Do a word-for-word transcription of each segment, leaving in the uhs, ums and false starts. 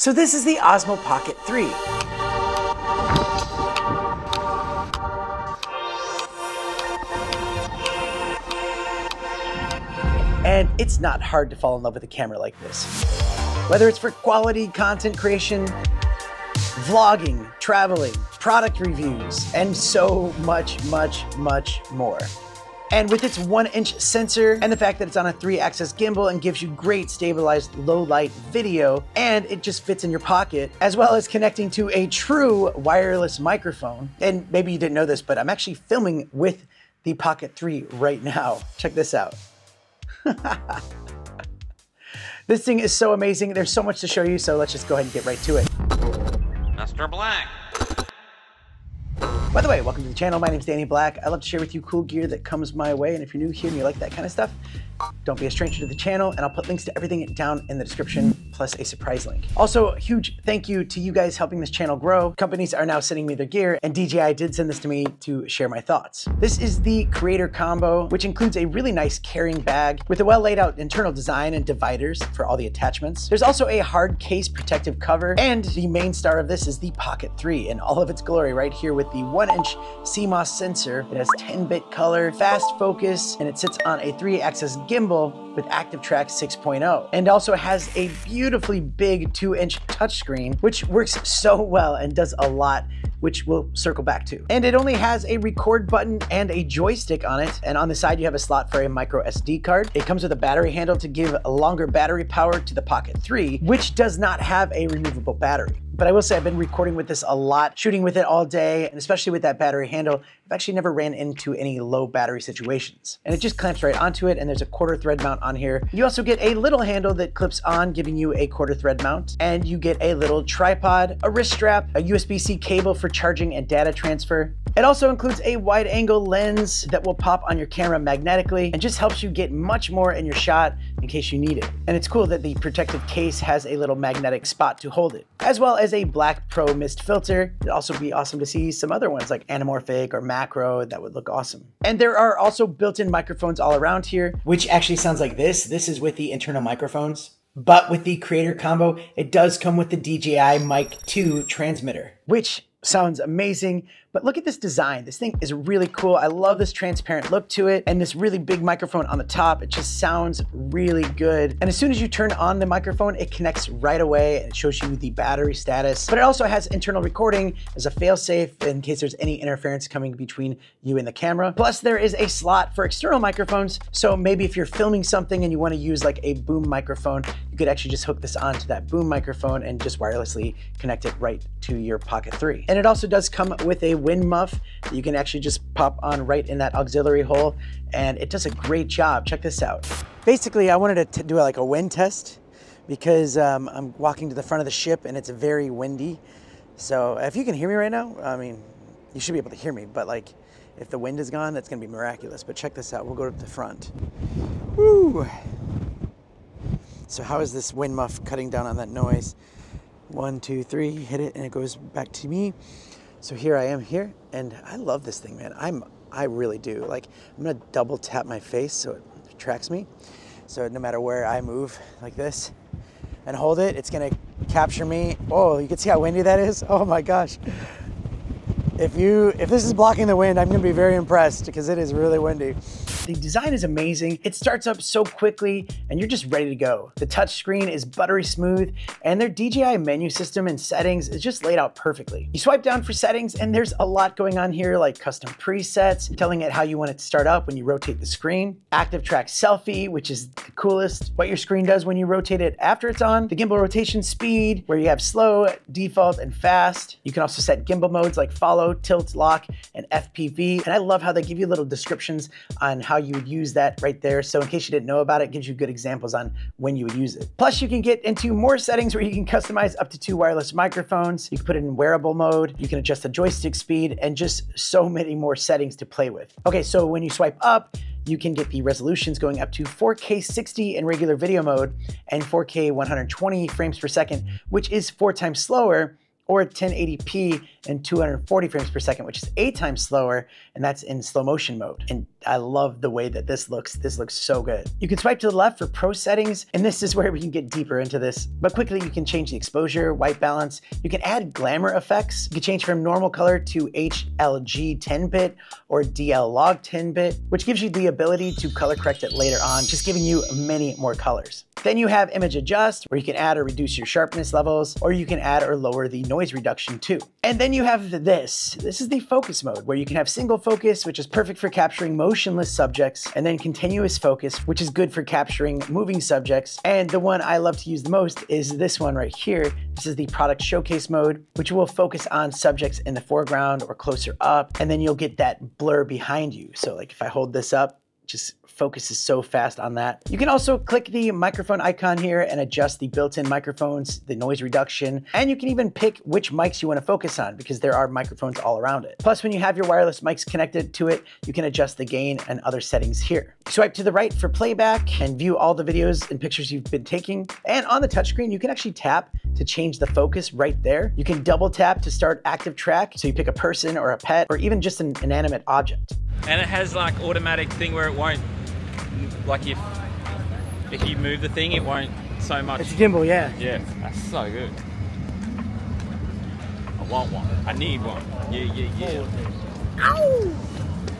So this is the Osmo Pocket three. And it's not hard to fall in love with a camera like this. Whether it's for quality content creation, vlogging, traveling, product reviews, and so much, much, much more. And with its one inch sensor and the fact that it's on a three axis gimbal and gives you great stabilized low light video, and it just fits in your pocket, as well as connecting to a true wireless microphone. And maybe you didn't know this, but I'm actually filming with the Pocket three right now. Check this out. This thing is so amazing. There's so much to show you, so let's just go ahead and get right to it. Mister Black. By the way, welcome to the channel. My name is Danny Black. I love to share with you cool gear that comes my way. And if you're new here and you like that kind of stuff, don't be a stranger to the channel. And I'll put links to everything down in the description, plus a surprise link. Also, huge thank you to you guys helping this channel grow. Companies are now sending me their gear, and D J I did send this to me to share my thoughts. This is the Creator Combo, which includes a really nice carrying bag with a well laid out internal design and dividers for all the attachments. There's also a hard case protective cover, and the main star of this is the Pocket three in all of its glory right here with the one inch C M O S sensor. It has ten bit color, fast focus, and it sits on a three axis gimbal with ActiveTrack six point oh. And also has a beautifully big two inch touchscreen, which works so well and does a lot, which we'll circle back to. And it only has a record button and a joystick on it. And on the side, you have a slot for a micro S D card. It comes with a battery handle to give a longer battery power to the Pocket three, which does not have a removable battery. But I will say I've been recording with this a lot, shooting with it all day, and especially with that battery handle, I've actually never ran into any low battery situations. And it just clamps right onto it, and there's a quarter thread mount on here. You also get a little handle that clips on, giving you a quarter thread mount, and you get a little tripod, a wrist strap, a U S B C cable for charging and data transfer. It also includes a wide angle lens that will pop on your camera magnetically and just helps you get much more in your shot in case you need it. And it's cool that the protective case has a little magnetic spot to hold it, as well as a black pro mist filter. It'd also be awesome to see some other ones like anamorphic or macro. That would look awesome. And there are also built-in microphones all around here, which actually sounds like this. This is with the internal microphones. But with the Creator Combo, it does come with the D J I Mic two transmitter, which sounds amazing. But look at this design. This thing is really cool. I love this transparent look to it and this really big microphone on the top. It just sounds really good. And as soon as you turn on the microphone, it connects right away and it shows you the battery status. But it also has internal recording as a fail-safe in case there's any interference coming between you and the camera. Plus, there is a slot for external microphones. So maybe if you're filming something and you want to use like a boom microphone, you could actually just hook this onto that boom microphone and just wirelessly connect it right to your Pocket three. And it also does come with a wind muff that you can actually just pop on right in that auxiliary hole, and it does a great job. Check this out. Basically, I wanted to do like a wind test because um, I'm walking to the front of the ship and it's very windy. So if you can hear me right now, I mean, you should be able to hear me, but like if the wind is gone, that's gonna be miraculous. But check this out. We'll go to the front. Woo! So how is this wind muff cutting down on that noise? One, two, three, hit it, and it goes back to me. So here I am here, and I love this thing, man. I'm, I really do. Like, I'm gonna double tap my face so it tracks me. So no matter where I move like this and hold it, it's gonna capture me. Oh, you can see how windy that is? Oh my gosh. If you, if this is blocking the wind, I'm gonna be very impressed because it is really windy. The design is amazing. It starts up so quickly and you're just ready to go. The touch screen is buttery smooth and their D J I menu system and settings is just laid out perfectly. You swipe down for settings and there's a lot going on here, like custom presets, telling it how you want it to start up when you rotate the screen, ActiveTrack Selfie, which is the coolest, what your screen does when you rotate it after it's on, the gimbal rotation speed, where you have slow, default, and fast. You can also set gimbal modes like follow, tilt, lock, and F P V. And I love how they give you little descriptions on how you would use that right there. So in case you didn't know about it, it gives you good examples on when you would use it. Plus you can get into more settings where you can customize up to two wireless microphones. You can put it in wearable mode. You can adjust the joystick speed and just so many more settings to play with. Okay, so when you swipe up, you can get the resolutions going up to four K sixty in regular video mode and four K one hundred twenty frames per second, which is four times slower or ten eighty p and two hundred forty frames per second, which is eight times slower, and that's in slow motion mode. And I love the way that this looks. This looks so good. You can swipe to the left for pro settings, and this is where we can get deeper into this. But quickly, you can change the exposure, white balance. You can add glamour effects. You can change from normal color to H L G ten bit or D Log ten bit, which gives you the ability to color correct it later on, just giving you many more colors. Then you have image adjust, where you can add or reduce your sharpness levels, or you can add or lower the noise reduction too. And then you have this. This is the focus mode, where you can have single focus, which is perfect for capturing motionless subjects, and then continuous focus, which is good for capturing moving subjects. And the one I love to use the most is this one right here. This is the product showcase mode, which will focus on subjects in the foreground or closer up, and then you'll get that blur behind you. So like if I hold this up, just focuses so fast on that. You can also click the microphone icon here and adjust the built-in microphones, the noise reduction, and you can even pick which mics you want to focus on because there are microphones all around it. Plus, when you have your wireless mics connected to it, you can adjust the gain and other settings here. Swipe to the right for playback and view all the videos and pictures you've been taking. And on the touchscreen, you can actually tap to change the focus right there. You can double tap to start ActiveTrack, so you pick a person or a pet or even just an inanimate object. And it has like automatic thing where it won't, like if if you move the thing, it won't so much. It's a gimbal, yeah. Yeah, that's so good. I want one. I need one. Yeah, yeah, yeah. Ow!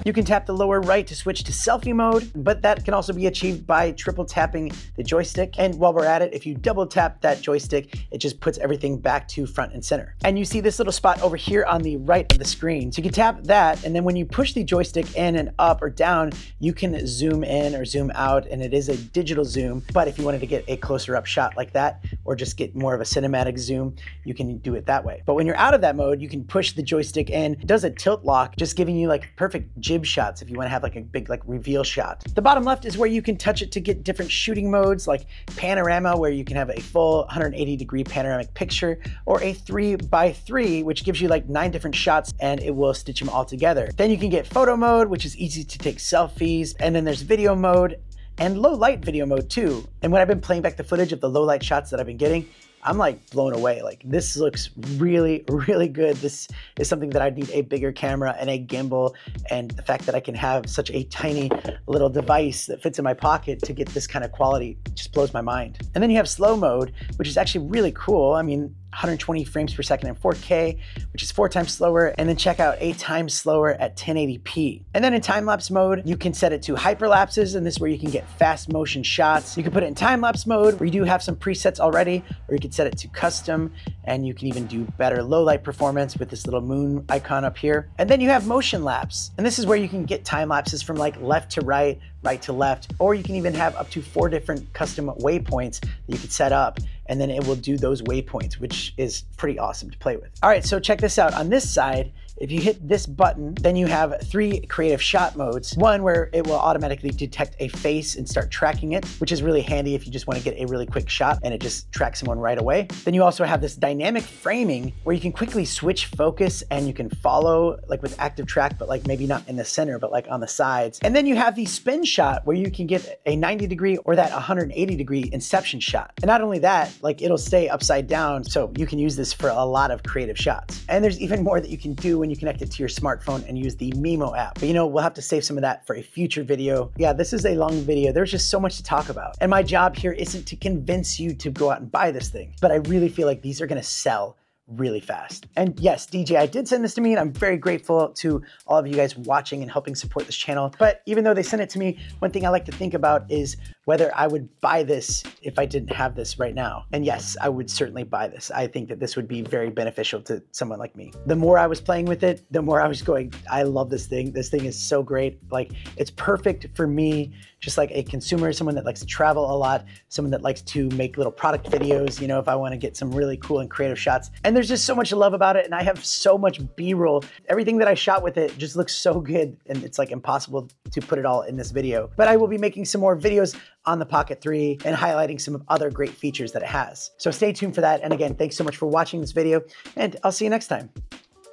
You can tap the lower right to switch to selfie mode, but that can also be achieved by triple tapping the joystick. And while we're at it, if you double tap that joystick, it just puts everything back to front and center. And you see this little spot over here on the right of the screen. So you can tap that, and then when you push the joystick in and up or down, you can zoom in or zoom out, and it is a digital zoom. But if you wanted to get a closer up shot like that, or just get more of a cinematic zoom, you can do it that way. But when you're out of that mode, you can push the joystick in. It does a tilt lock, just giving you like perfect jib shots if you want to have like a big like reveal shot. The bottom left is where you can touch it to get different shooting modes like panorama, where you can have a full one hundred eighty degree panoramic picture, or a three by three, which gives you like nine different shots and it will stitch them all together. Then you can get photo mode, which is easy to take selfies. And then there's video mode and low light video mode too. And when I've been playing back the footage of the low light shots that I've been getting, I'm like blown away. Like this looks really, really good. This is something that I need a bigger camera and a gimbal. And the fact that I can have such a tiny little device that fits in my pocket to get this kind of quality just blows my mind. And then you have slow mode, which is actually really cool. I mean, one hundred twenty frames per second in four K, which is four times slower. And then check out eight times slower at ten eighty p. And then in time-lapse mode, you can set it to hyperlapses, and this is where you can get fast motion shots. You can put it in time-lapse mode, where you do have some presets already, or you can set it to custom, and you can even do better low light performance with this little moon icon up here. And then you have motion lapse, and this is where you can get time lapses from like left to right, right to left, or you can even have up to four different custom waypoints that you could set up, and then it will do those waypoints, which is pretty awesome to play with. All right, so check this out. On this side, if you hit this button, then you have three creative shot modes. One where it will automatically detect a face and start tracking it, which is really handy if you just want to get a really quick shot and it just tracks someone right away. Then you also have this dynamic framing where you can quickly switch focus and you can follow like with ActiveTrack, but like maybe not in the center, but like on the sides. And then you have the spin shot where you can get a ninety degree or that one hundred eighty degree inception shot. And not only that, like it'll stay upside down. So you can use this for a lot of creative shots. And there's even more that you can do when you connect it to your smartphone and use the Memo app. But you know, we'll have to save some of that for a future video. Yeah, this is a long video. There's just so much to talk about. And my job here isn't to convince you to go out and buy this thing, but I really feel like these are gonna sell really fast. And yes, D J I did send this to me, and I'm very grateful to all of you guys watching and helping support this channel. But even though they sent it to me, one thing I like to think about is whether I would buy this if I didn't have this right now. And yes, I would certainly buy this. I think that this would be very beneficial to someone like me. The more I was playing with it, the more I was going, I love this thing. This thing is so great. Like it's perfect for me, just like a consumer, someone that likes to travel a lot, someone that likes to make little product videos, you know, if I want to get some really cool and creative shots. And there's just so much love about it, and I have so much B-roll. Everything that I shot with it just looks so good, and it's like impossible to put it all in this video. But I will be making some more videos on the Pocket three and highlighting some of other great features that it has. So stay tuned for that. And again, thanks so much for watching this video, and I'll see you next time.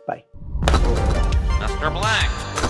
Bye. Master Black.